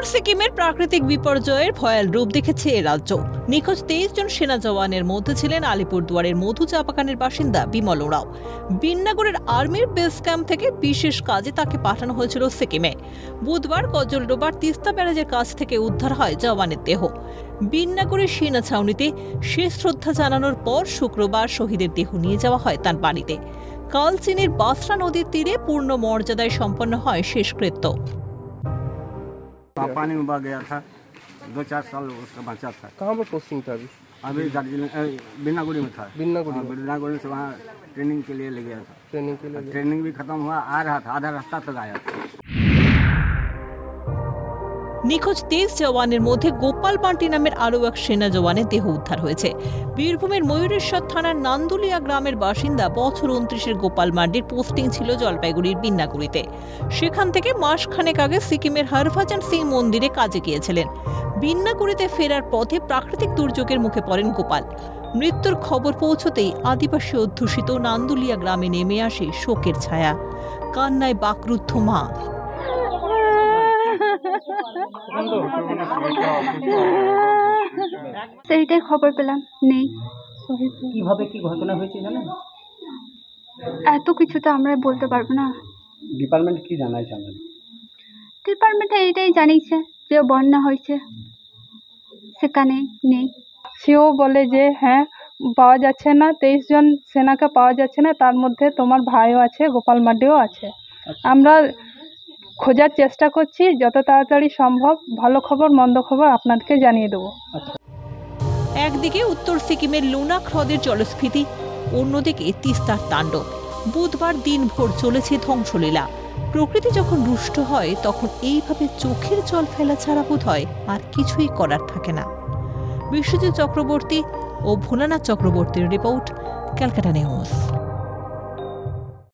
উত্তর সিকিমের প্রাকৃতিক বিপর্যয়ের ভয়াল রূপ দেখেছে এই রাজ্য। নিখোঁজ 23 জন সেনা জওয়ানের মধ্যে ছিলেন আলিপুরদুয়ারের মধু চা বাগানের বাসিন্দা বিমল ওরাও। বিন্নাগড়ের আর্মির বেস ক্যাম্প থেকে বিশেষ কাজে তাকে পাঠানো হয়েছিল সিকিমে। বুধবার কজলডোবার তিস্তা ব্যারেজের কাছ থেকে উদ্ধার হয় জওয়ানের দেহ। বিন্নাগড়ের সেনা ছাউনিতে শেষ শ্রদ্ধা জানানোর পর শুক্রবার শহীদের দেহ নিয়ে যাওয়া হয় তার বাড়িতে। কাল চীনের বাসরা নদীর তীরে পূর্ণ মর্যাদায় সম্পন্ন হয় শেষকৃত্য। पानी में बह गया था, 2-4 साल उसका बच्चा था। कहाँ पर पोस्टिंग था अभी? अभी बिन्नागुड़ी में था। बिन्नागुड़ी से वहाँ ट्रेनिंग के लिए ले गया था। ट्रेनिंग भी खत्म हुआ, आ रहा था, आधा रास्ता तक आया था। निखोज 23 जवानेर मध्य गोपाल बांटी नामेर आरो एक सेना जवानेर देह उद्धार हयेछे। बीरभूमेर मयूरेश्वर थानार नान्दुलिया ग्रामेर बासिंदा बछर 29 गोपाल बांटीर पोस्टिंग छिलो जलपाइगुड़िर बिन्नागुड़ीते। सेखान थेके मासखानेक आगे सिक्किमेर हरभजन सिंह मंदिरे काजे गियेछिलेन। बिन्नागुड़ीते फेरार पथे प्राकृतिक दुर्योगेर मुखे पड़ेन गोपाल। मृत्युर खबर पौंछतेई आदिवासी अध्युषित नान्दुलिया ग्रामे नेमे आसे शोकेर छाया। कान्नाय बाक्रुद्ध मा। সেইটাই খবর পেলাম নেই। কিভাবে কি ঘটনা হয়েছে জানেন? এত কিছু তো আমরা বলতে পারবো না। ডিপার্টমেন্ট কি জানাইছে আপনাদের? ডিপার্টমেন্ট এইটাই জানিয়েছে যে বন্যা হয়েছে, সেখানে নেই। সেও বলে যে হ্যাঁ পাওয়া যাচ্ছে না, 23 জন সেনাকে পাওয়া যাচ্ছে না, তার মধ্যে তোমার ভাইও আছে, গোপাল মাডিও আছে। আমরা খোঁজার চেষ্টা করছি, যত তাড়াতাড়ি সম্ভব ভালো খবর মন্দ খবর আপনাদেরকে জানিয়ে দেব। একদিকে উত্তর সিকিমের লোনা হ্রদের জলস্ফীতি, অন্যদিকে তিস্তার তাণ্ডব। বুধবার দিনভর চলেছে ধ্বংসলীলা। প্রকৃতি যখন রুষ্ট হয় তখন এইভাবে চোখের জল ফেলা ছাড়া বোধ হয় আর কিছুই করার থাকে না। বিশ্বজিৎ চক্রবর্তী ও ভোলানাথ চক্রবর্তীর রিপোর্ট, ক্যালকাটা নিউজ।